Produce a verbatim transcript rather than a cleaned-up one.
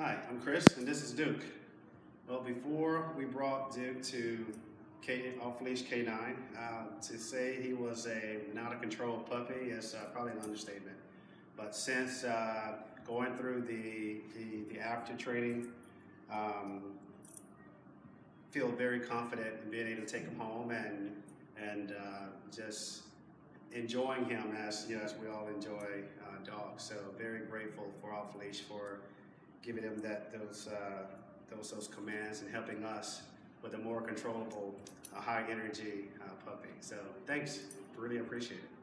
Hi, I'm Chris, and this is Duke. Well, before we brought Duke to K Off-Leash K nine, uh, to say he was a not-a-control puppy is uh, probably an understatement. But since uh, going through the, the, the after training, um, feel very confident in being able to take him home and, and uh, just enjoying him as, you know, as we all enjoy uh, dogs. So very grateful for Off-Leash for giving him that, those, uh, those, those commands and helping us with a more controllable, a high energy uh, puppy. So thanks, really appreciate it.